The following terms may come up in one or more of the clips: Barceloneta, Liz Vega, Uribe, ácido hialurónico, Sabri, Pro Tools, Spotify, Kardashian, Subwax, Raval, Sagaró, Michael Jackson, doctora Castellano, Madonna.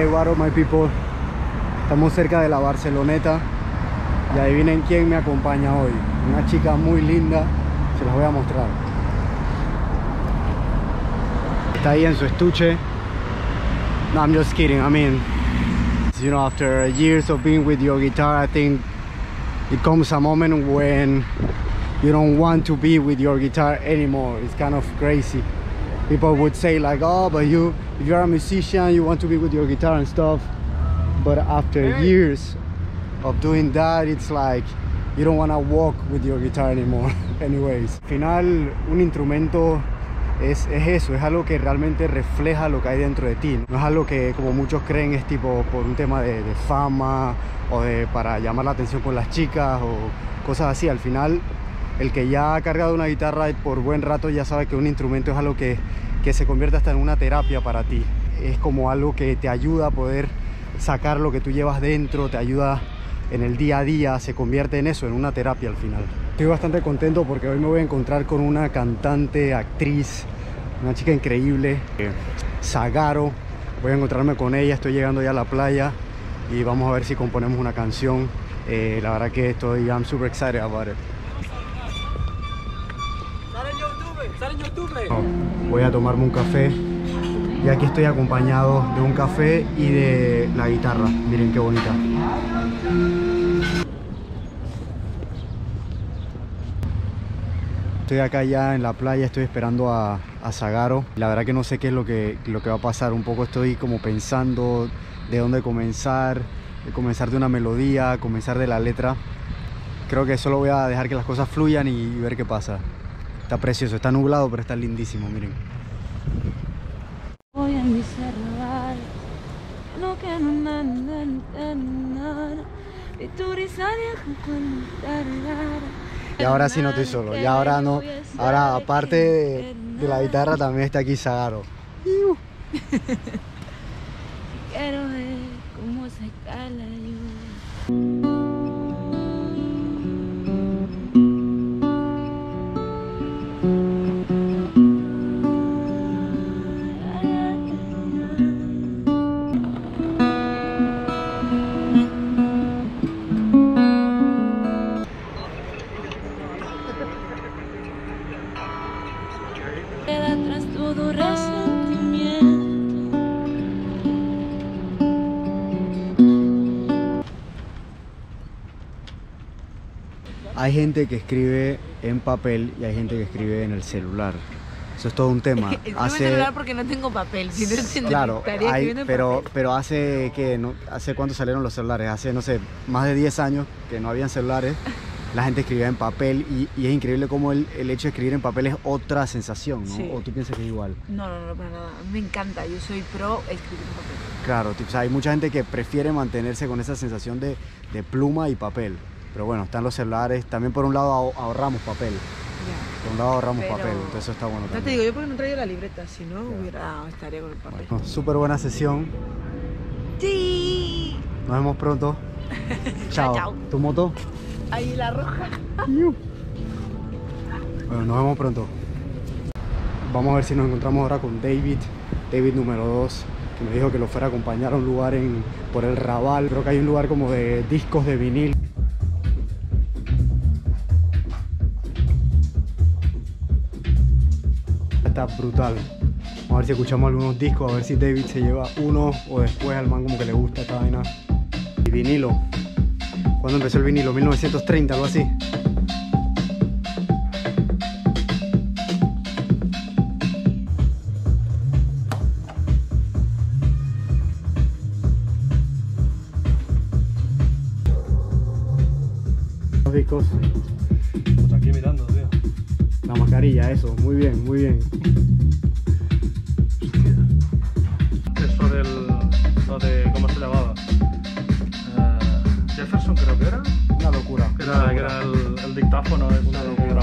Hey, what up, my people? Estamos cerca de la Barceloneta y adivinen quién me acompaña hoy. Una chica muy linda, se las voy a mostrar. Está ahí en su estuche. No, I'm just kidding. I mean, you know, after years of being with your guitar, I think it comes a moment when you don't want to be with your guitar anymore. It's kind of crazy. People would say like, oh, but you, if you're a musician, you want to be with your guitar and stuff. But after years of doing that, it's like you don't want to walk with your guitar anymore. Anyways, al final un instrumento es eso, es algo que realmente refleja lo que hay dentro de ti. No es algo que, como muchos creen, es tipo por un tema de fama o para llamar la atención con las chicas o cosas así. Al final, el que ya ha cargado una guitarra por buen rato ya sabe que un instrumento es algo que se convierte hasta en una terapia para ti. Es como algo que te ayuda a poder sacar lo que tú llevas dentro, te ayuda en el día a día, se convierte en eso, en una terapia al final. Estoy bastante contento porque hoy me voy a encontrar con una cantante, actriz, una chica increíble, Sagaró. Voy a encontrarme con ella, estoy llegando ya a la playa y vamos a ver si componemos una canción. La verdad que estoy, I'm super excited about it. Voy a tomarme un café y aquí estoy acompañado de un café y de la guitarra. Miren qué bonita. Estoy acá ya en la playa, estoy esperando a Sagaró. La verdad que no sé qué es lo que va a pasar. Un poco estoy como pensando de dónde comenzar, de comenzar de una melodía, comenzar de la letra. Creo que solo voy a dejar que las cosas fluyan y ver qué pasa. Está precioso, está nublado, pero está lindísimo, miren. Voy en mi Raval, no que no me entender, y tú rizaría con enterrar. Y ahora sí no estoy solo, y ahora no, ahora aparte de la guitarra también está aquí Sagaró. Quiero ver cómo se cae la lluvia. Hay gente que escribe en papel y hay gente que escribe en el celular. Eso es todo un tema. Escribo en celular porque no tengo papel. Si no tengo, claro, pero hace que no, hace cuánto salieron los celulares, hace no sé, más de 10 años que no habían celulares. La gente escribía en papel y es increíble cómo el hecho de escribir en papel es otra sensación, ¿no? Sí. ¿O tú piensas que es igual? No, para nada. Me encanta. Yo soy pro escribir en papel. Claro, o sea, hay mucha gente que prefiere mantenerse con esa sensación de pluma y papel. Pero bueno, están los celulares, también por un lado ahorramos papel, yeah. Por un lado ahorramos papel, entonces eso está bueno también. No te digo, yo porque no traigo la libreta, si no estaría con el papel. Bueno, súper buena sesión. Sí. Nos vemos pronto. Chao. Chao. ¿Tu moto? Ahí la roja. Bueno, nos vemos pronto. Vamos a ver si nos encontramos ahora con David número 2. Que me dijo que lo fuera a acompañar a un lugar por el Raval. Creo que hay un lugar como de discos de vinil. Está brutal. Vamos a ver si escuchamos algunos discos, a ver si David se lleva uno o después al man como que le gusta esta vaina. Y vinilo. ¿Cuándo empezó el vinilo? 1930, algo así. Los discos. Está aquí mirando, tío. La mascarilla, eso. Muy bien, muy bien. Es sobre lo de cómo se lavaba. Jefferson creo que era. Una locura. Era el dictáfono. Una locura.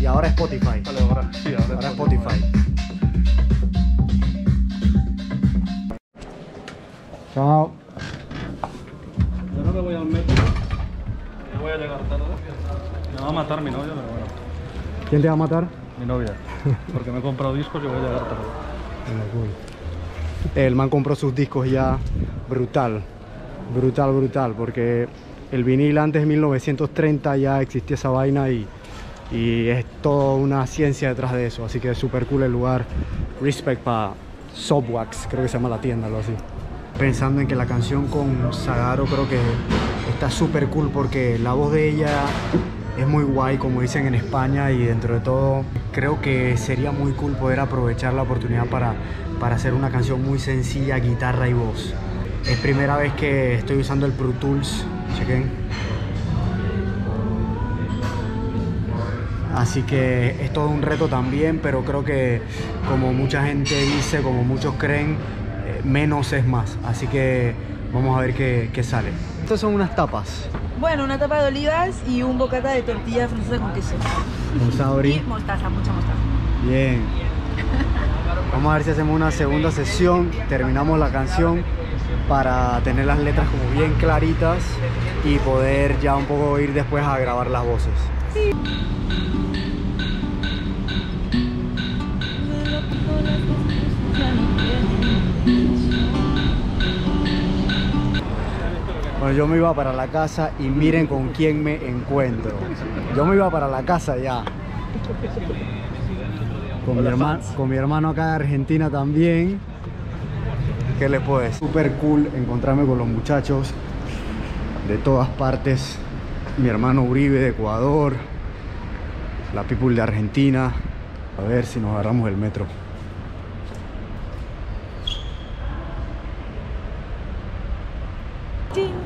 Y ahora Spotify. Vale, ahora, sí, ahora Spotify. Chao. Yo no me voy al metro. Yo voy a llegar tarde. Me va a matar mi novia, pero bueno. ¿Quién te va a matar? Mi novia, porque me he comprado discos y voy a llegar tarde. El man compró sus discos ya brutal, brutal, brutal, porque el vinil antes de 1930 ya existía esa vaina y es toda una ciencia detrás de eso, así que es súper cool el lugar. Respect para Subwax, creo que se llama la tienda, algo así. Pensando en que la canción con Sagaró creo que está súper cool porque la voz de ella es muy guay, como dicen en España, y dentro de todo creo que sería muy cool poder aprovechar la oportunidad para hacer una canción muy sencilla, guitarra y voz. Es primera vez que estoy usando el Pro Tools, chequen. Así que es todo un reto también, pero creo que como mucha gente dice, como muchos creen, menos es más. Así que vamos a ver qué sale. Estas son unas tapas. Bueno, una tapa de olivas y un bocata de tortilla francesa con queso. Un sabrí. Y mostaza, mucha mostaza. Bien. Vamos a ver si hacemos una segunda sesión. Terminamos la canción para tener las letras como bien claritas y poder ya un poco ir después a grabar las voces. Sí. Bueno, yo me iba para la casa y miren con quién me encuentro. Yo me iba para la casa ya. Con mi hermano acá de Argentina también. ¿Qué les puedo decir? Súper cool encontrarme con los muchachos de todas partes. Mi hermano Uribe de Ecuador, la people de Argentina. A ver si nos agarramos el metro.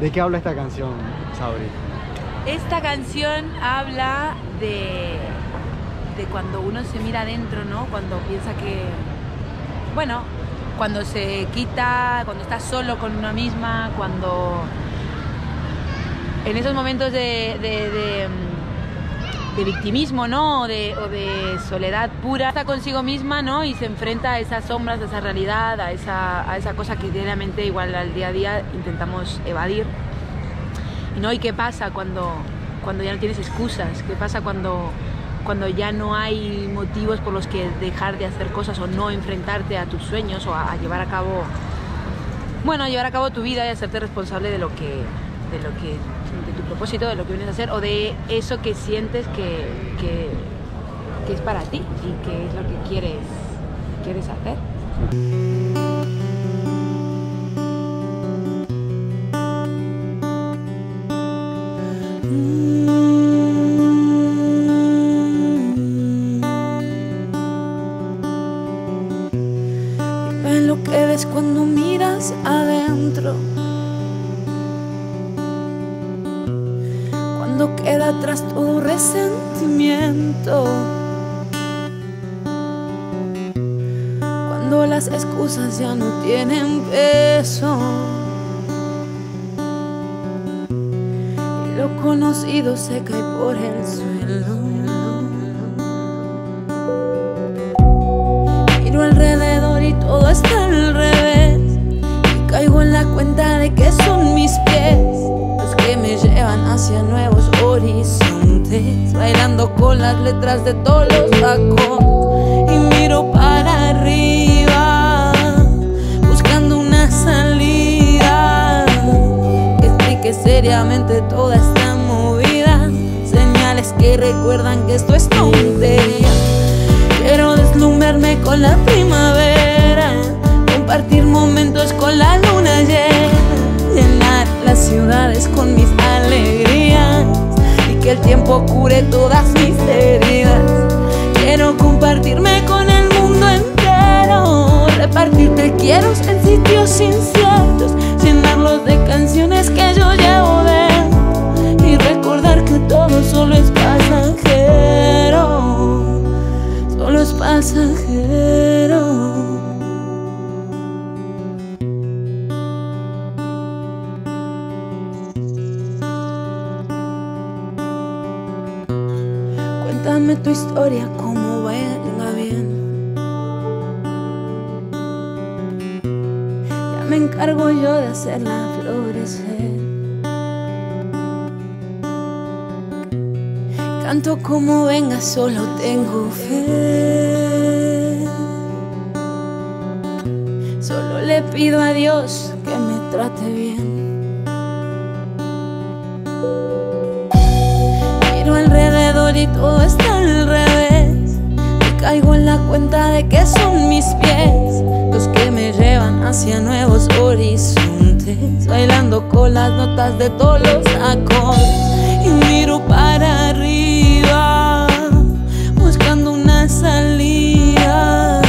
¿De qué habla esta canción, Sabri? Esta canción habla de cuando uno se mira adentro, ¿no? Cuando piensa que... Bueno, cuando se quita, cuando estás solo con una misma, cuando... En esos momentos de victimismo, ¿no? O de soledad pura. Está consigo misma, ¿no? Y se enfrenta a esas sombras, a esa realidad, a esa cosa que diariamente, igual al día a día, intentamos evadir. ¿No? ¿Y qué pasa cuando ya no tienes excusas? ¿Qué pasa cuando ya no hay motivos por los que dejar de hacer cosas o no enfrentarte a tus sueños o a llevar a cabo... Bueno, llevar a cabo tu vida y hacerte responsable de tu propósito, de lo que vienes a hacer o de eso que sientes que es para ti y que es lo que quieres hacer. Dime lo que ves cuando miras adentro. Cuando queda atrás todo resentimiento, cuando las excusas ya no tienen peso y lo conocido se cae por el suelo. Miro alrededor y todo está al revés y caigo en la cuenta de que son mis pies que me llevan hacia nuevos horizontes, bailando con las letras de todos los acordes. Y miro para arriba, buscando una salida que explique seriamente toda esta movida. Señales que recuerdan que esto es tontería. Quiero deslumbrarme con la primavera, compartir momentos con la luna llena, llenar las ciudades con mis alegrías y que el tiempo cure todas mis heridas. Quiero compartirme con el mundo entero, repartirte quiero en sitios inciertos, llenarlos de canciones que yo llevo dentro y recordar que todo solo es pasajero, solo es pasajero. Cuéntame tu historia como venga bien, ya me encargo yo de hacerla florecer. Canto como venga, solo tengo fe, solo le le pido a Dios que me trate bien. Miro alrededor y todo está al revés, y caigo en la cuenta de que son mis pies los que me llevan hacia nuevos horizontes, bailando con las notas de todos los acordes. Y miro para arriba, buscando una salida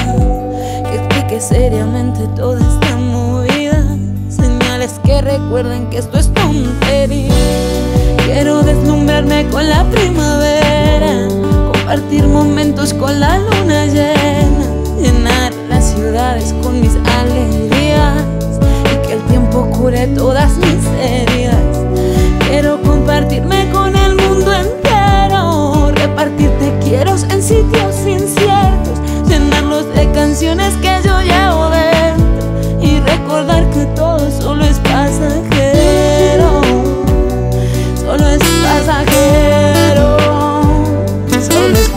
que explique seriamente toda esta movida. Señales que recuerden que esto es tontería. Quiero deslumbrarme con la primavera, compartir momentos con la luna llena, llenar las ciudades con mis alegrías y que el tiempo cure todas mis heridas. Quiero compartirme con el mundo entero, repartir te quiero en sitios inciertos, llenarlos de canciones que yo llevo dentro y recordar que todo solo es pasajero. Solo es pasajero, solo es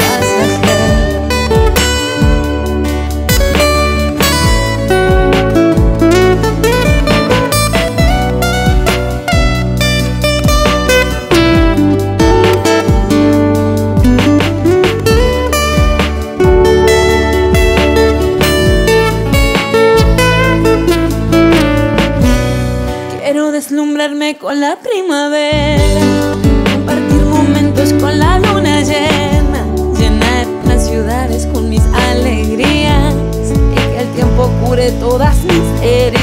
con la primavera, compartir momentos con la luna llena, llenar las ciudades con mis alegrías y que el tiempo cure todas mis heridas.